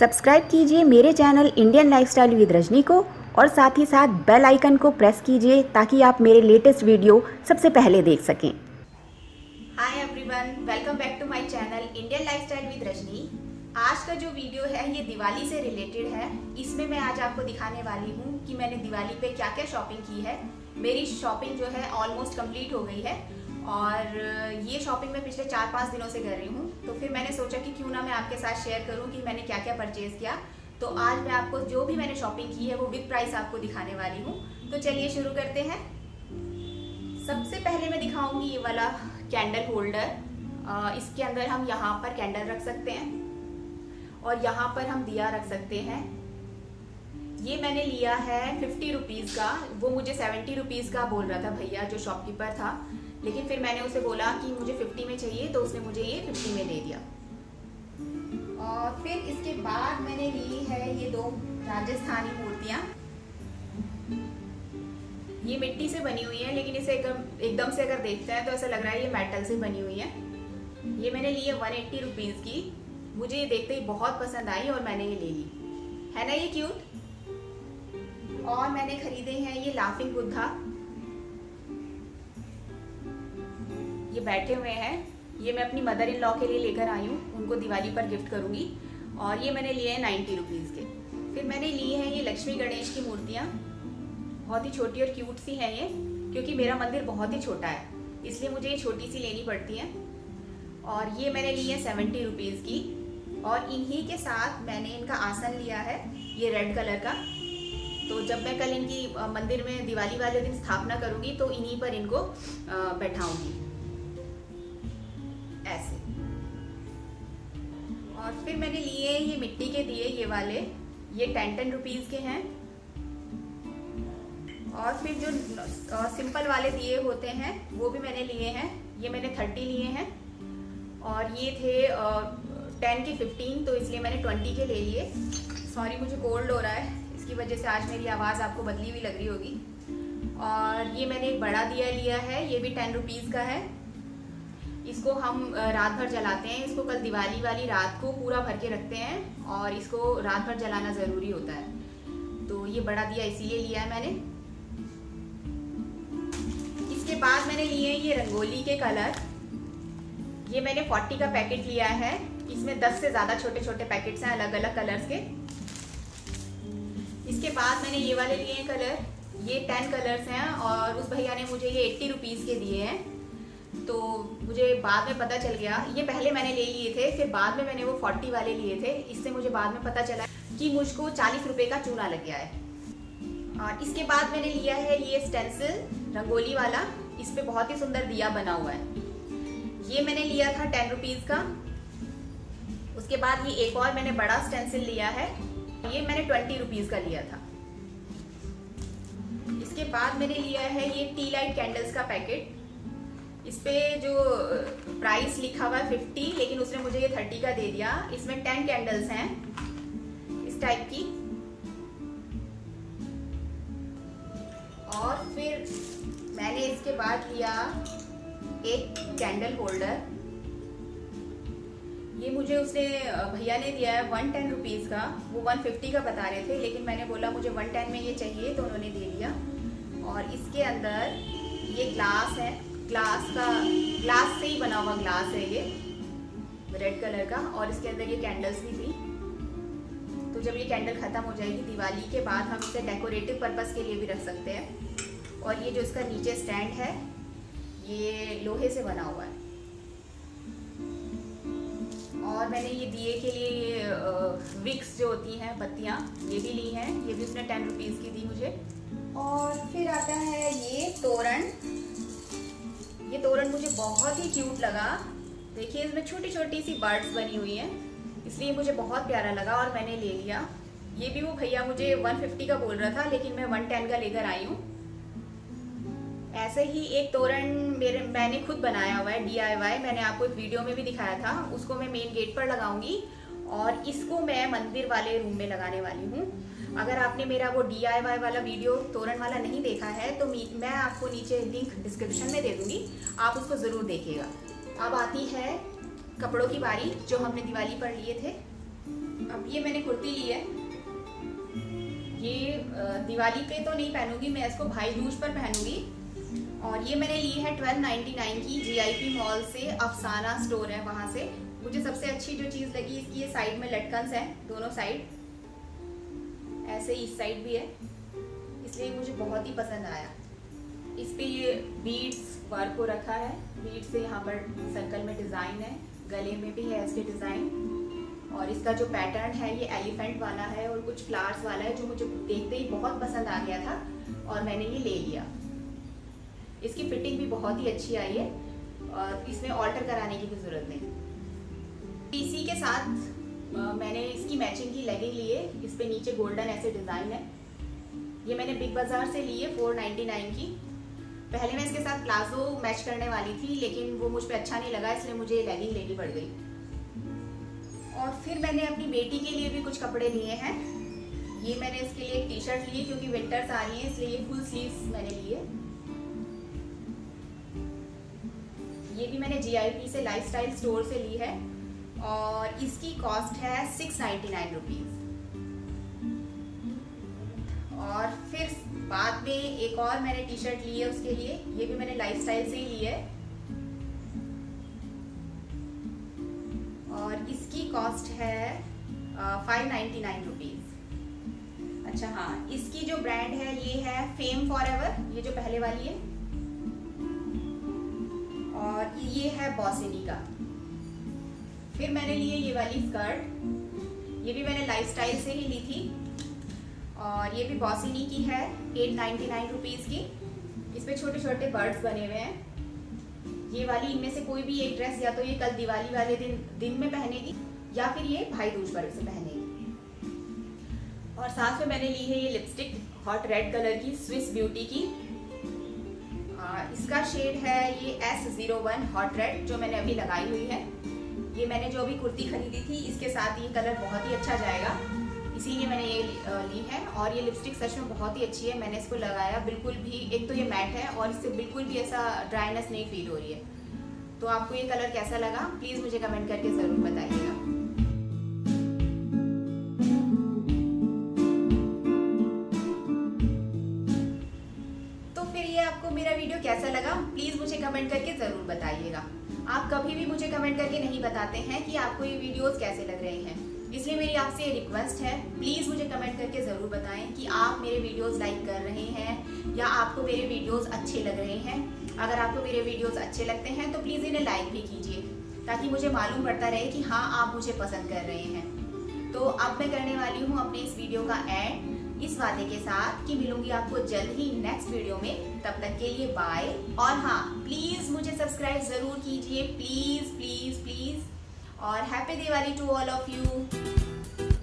Subscribe कीजिए मेरे channel Indian lifestyle with Rajni को और साथ ही साथ बेल आइकन को प्रेस कीजिए ताकि आप मेरे लेटेस्ट वीडियो सबसे पहले देख सकें। Hi everyone, welcome back to my channel Indian lifestyle with Rajni. आज का जो वीडियो है ये दिवाली से रिलेटेड है। इसमें मैं आज आपको दिखाने वाली हूँ कि मैंने दिवाली पे क्या क्या शॉपिंग की है। मेरी शॉपिंग जो है ऑलमोस्ट कंप्लीट हो गई है और ये शॉपिंग मैं पिछले 4-5 दिनों से कर रही हूँ, तो फिर मैंने सोचा कि क्यों ना मैं आपके साथ शेयर करूँ कि मैंने क्या क्या परचेज़ किया। तो आज मैं आपको जो भी मैंने शॉपिंग की है वो बिग प्राइस आपको दिखाने वाली हूँ। तो चलिए शुरू करते हैं। सबसे पहले मैं दिखाऊँगी ये वाला कैंडल होल्डर। इसके अंदर हम यहाँ पर कैंडल रख सकते हैं और यहाँ पर हम दिया रख सकते हैं। ये मैंने लिया है 50 रुपीज़ का। वो मुझे 70 रुपीज़ का बोल रहा था भैया जो शॉपकीपर था, लेकिन फिर मैंने उसे बोला कि मुझे 50 में चाहिए तो उसने मुझे ये 50 में दे दिया। और फिर इसके बाद मैंने ली है ये 2 राजस्थानी मूर्तियाँ। ये मिट्टी से बनी हुई है, लेकिन इसे एकदम से अगर देखते हैं तो ऐसा लग रहा है ये मेटल से बनी हुई है। ये मैंने ली है 180 रुपीज़ की। मुझे ये देखते ही बहुत पसंद आई और मैंने ये ले ली। है ना ये क्यूट। और मैंने खरीदे हैं ये लाफिंग बुद्धा। ये बैठे हुए हैं। ये मैं अपनी मदर इन लॉ के लिए लेकर आई हूँ, उनको दिवाली पर गिफ्ट करूँगी। और ये मैंने लिए हैं 90 रुपीज़ के। फिर मैंने लिए हैं ये लक्ष्मी गणेश की मूर्तियाँ। बहुत ही छोटी और क्यूट सी हैं ये, क्योंकि मेरा मंदिर बहुत ही छोटा है इसलिए मुझे ये छोटी सी लेनी पड़ती है। और ये मैंने ली है 70 रुपीज़ की। और इन्हीं के साथ मैंने इनका आसन लिया है, ये रेड कलर का। तो जब मैं कल इनकी मंदिर में दिवाली वाले दिन स्थापना करूँगी तो इन्हीं पर इनको बैठाऊँगी ऐसे। और फिर मैंने लिए ये मिट्टी के दिए, ये वाले, ये 10-10 रुपीज़ के हैं। और फिर जो सिंपल वाले दिए होते हैं वो भी मैंने लिए हैं। ये मैंने 30 लिए हैं और ये थे 10 के 15, तो इसलिए मैंने 20 के ले लिए। सॉरी मुझे कोल्ड हो रहा है, इसकी वजह से आज मेरी आवाज़ आपको बदली हुई लग रही होगी। और ये मैंने एक बड़ा दिया लिया है, ये भी 10 रुपीज़ का है। इसको हम रात भर जलाते हैं। इसको कल दिवाली वाली रात को पूरा भर के रखते हैं और इसको रात भर जलाना ज़रूरी होता है, तो ये बड़ा दिया इसीलिए लिया है मैंने। इसके बाद मैंने लिए ये रंगोली के कलर। ये मैंने 40 का पैकेट लिया है। इसमें 10 से ज़्यादा छोटे छोटे पैकेट्स हैं अलग अलग कलर्स के। इसके बाद मैंने ये वाले लिए कलर, ये 10 कलर्स हैं और उस भैया ने मुझे ये 80 रुपीज़ के दिए हैं। तो मुझे बाद में पता चल गया, ये पहले मैंने ले लिए थे फिर बाद में मैंने वो 40 वाले लिए थे। इससे मुझे बाद में पता चला कि मुझको 40 रुपये का चूना लग गया है। और इसके बाद मैंने लिया है ये स्टेंसिल रंगोली वाला। इस पर बहुत ही सुंदर दिया बना हुआ है। ये मैंने लिया था 10 रुपीज़ का। उसके बाद ये एक और मैंने बड़ा स्टेंसिल लिया है, ये मैंने 20 रुपीज़ का लिया था। इसके बाद मैंने लिया है ये टी लाइट कैंडल्स का पैकेट। इस पर जो प्राइस लिखा हुआ है 50, लेकिन उसने मुझे ये 30 का दे दिया। इसमें 10 कैंडल्स हैं इस टाइप की। और फिर मैंने इसके बाद लिया एक कैंडल होल्डर। ये मुझे उसने भैया ने दिया है 110 रुपीज़ का। वो 150 का बता रहे थे, लेकिन मैंने बोला मुझे 110 में ये चाहिए तो उन्होंने दे दिया। और इसके अंदर ये ग्लास है, ग्लास से ही बना हुआ ग्लास है ये रेड कलर का। और इसके अंदर ये कैंडल्स भी थी। तो जब ये कैंडल ख़त्म हो जाएगी दिवाली के बाद हम इसे डेकोरेटिव पर्पज़ के लिए भी रख सकते हैं। और ये जो इसका नीचे स्टैंड है ये लोहे से बना हुआ है। और मैंने ये दिए के लिए ये विक्स जो होती हैं बत्तियाँ, ये भी ली हैं। ये भी उसने 10 रुपीज़ की दी मुझे। और फिर आता है ये तोरण। ये तोरण मुझे बहुत ही क्यूट लगा। देखिए इसमें छोटी छोटी सी बर्ड्स बनी हुई हैं, इसलिए मुझे बहुत प्यारा लगा और मैंने ले लिया। ये भी वो भैया मुझे 150 का बोल रहा था, लेकिन मैं 110 का लेकर आई हूँ। ऐसे ही एक तोरण मैंने खुद बनाया हुआ है DIY। मैंने आपको एक वीडियो में भी दिखाया था। उसको मैं मेन गेट पर लगाऊंगी और इसको मैं मंदिर वाले रूम में लगाने वाली हूँ। अगर आपने मेरा वो DIY वाला वीडियो तोरण वाला नहीं देखा है तो मैं आपको नीचे लिंक डिस्क्रिप्शन में दे दूँगी, आप उसको ज़रूर देखिएगा। अब आती है कपड़ों की बारी जो हमने दिवाली पर लिए थे। अब ये मैंने कुर्ती ली है, ये दिवाली पे तो नहीं पहनूंगी मैं, इसको भाई दूज पर पहनूंगी। और ये मैंने ली है 1299 की, G.I.P. मॉल से अफसाना स्टोर है वहाँ से। मुझे सबसे अच्छी जो चीज़ लगी इसकी ये साइड में लटकन्स है, दोनों साइड, ऐसे ही इस साइड भी है, इसलिए मुझे बहुत ही पसंद आया। इस पर ये बीड्स वर्क को रखा है, बीड से यहाँ पर सर्कल में डिज़ाइन है, गले में भी है इसके डिज़ाइन। और इसका जो पैटर्न है ये एलिफेंट वाला है और कुछ फ्लावर्स वाला है, जो मुझे देखते ही बहुत पसंद आ गया था और मैंने ये ले लिया। इसकी फिटिंग भी बहुत ही अच्छी आई है और इसमें ऑल्टर कराने की भी ज़रूरत नहीं। इसी के साथ मैंने इसकी मैचिंग की लेगिंग ली है, इस पर नीचे गोल्डन ऐसे डिज़ाइन है। ये मैंने बिग बाज़ार से ली है 499 की। पहले मैं इसके साथ प्लाजो मैच करने वाली थी लेकिन वो मुझ पर अच्छा नहीं लगा, इसलिए मुझे लेगिंग लेनी पड़ गई। और फिर मैंने अपनी बेटी के लिए भी कुछ कपड़े लिए हैं। ये मैंने इसके लिए एक टी शर्ट ली क्योंकि विंटर्स आ रही है, इसलिए ये फुल स्लीव्स मैंने लिए। ये भी मैंने G.I.P. से लाइफस्टाइल स्टोर से ली है और इसकी कॉस्ट है 699 रुपीज़। और फिर बाद में एक और मैंने टी शर्ट ली है उसके लिए, ये भी मैंने लाइफस्टाइल से ही ली है और इसकी कॉस्ट है 599 रुपीज़। अच्छा हाँ, इसकी जो ब्रांड है ये है फेम फॉरएवर, ये जो पहले वाली है, और ये है बॉसिनी का। फिर मैंने लिए ये वाली स्कर्ट, ये भी मैंने लाइफस्टाइल से ही ली थी और ये भी बॉसिनी की है 899 रुपीज़ की। इस पर छोटे छोटे बर्ड्स बने हुए हैं। ये वाली, इनमें से कोई भी एक ड्रेस या तो ये कल दिवाली वाले दिन में पहनेगी या फिर ये भाई दूज पर इसे पहनेगी। और साथ में मैंने ली है ये लिपस्टिक हॉट रेड कलर की स्विस ब्यूटी की, इसका शेड है ये S01 हॉट रेड जो मैंने अभी लगाई हुई है। ये मैंने जो अभी कुर्ती खरीदी थी इसके साथ ये कलर बहुत ही अच्छा जाएगा, इसीलिए मैंने ये ली है। और ये लिपस्टिक सच में बहुत ही अच्छी है, मैंने इसको लगाया बिल्कुल भी, एक तो ये मैट है और इससे बिल्कुल भी ऐसा ड्राइनेस नहीं फील हो रही है। तो आपको ये कलर कैसा लगा प्लीज़ मुझे कमेंट करके ज़रूर बताइएगा। तो फिर ये आपको मेरा वीडियो कैसा लगा प्लीज़ मुझे कमेंट करके ज़रूर बताइएगा। आप कभी भी मुझे कमेंट करके नहीं बताते हैं कि आपको ये वीडियोज़ कैसे लग रहे हैं, इसलिए मेरी आपसे ये रिक्वेस्ट है प्लीज़ मुझे कमेंट करके ज़रूर बताएं कि आप मेरे वीडियोस लाइक कर रहे हैं या आपको मेरे वीडियोस अच्छे लग रहे हैं। अगर आपको मेरे वीडियोस अच्छे लगते हैं तो प्लीज़ इन्हें लाइक भी कीजिए ताकि मुझे मालूम पड़ता रहे कि हाँ आप मुझे पसंद कर रहे हैं। तो अब मैं करने वाली हूँ अपने इस वीडियो का एंड, इस वादे के साथ कि मिलूंगी आपको जल्द ही नेक्स्ट वीडियो में। तब तक के लिए बाय। और हाँ, प्लीज़ मुझे सब्सक्राइब ज़रूर कीजिए, प्लीज़ प्लीज़ प्लीज़। और happy Diwali to all of you.